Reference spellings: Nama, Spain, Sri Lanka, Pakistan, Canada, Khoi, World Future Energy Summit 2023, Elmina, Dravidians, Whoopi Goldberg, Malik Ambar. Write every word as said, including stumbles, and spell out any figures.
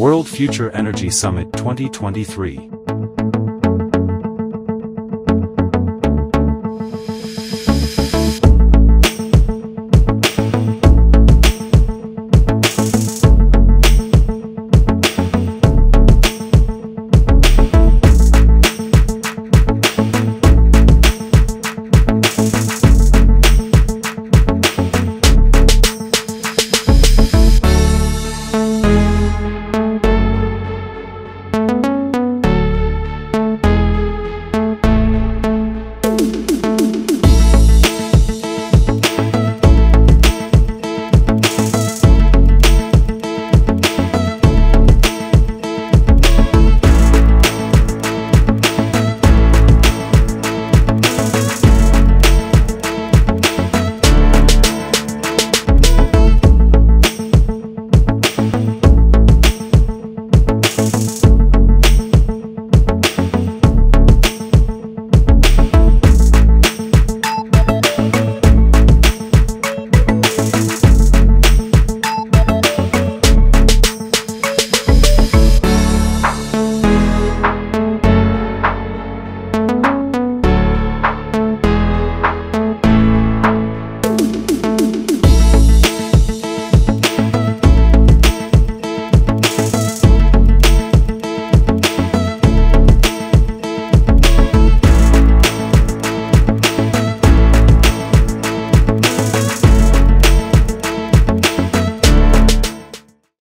World Future Energy Summit twenty twenty-three.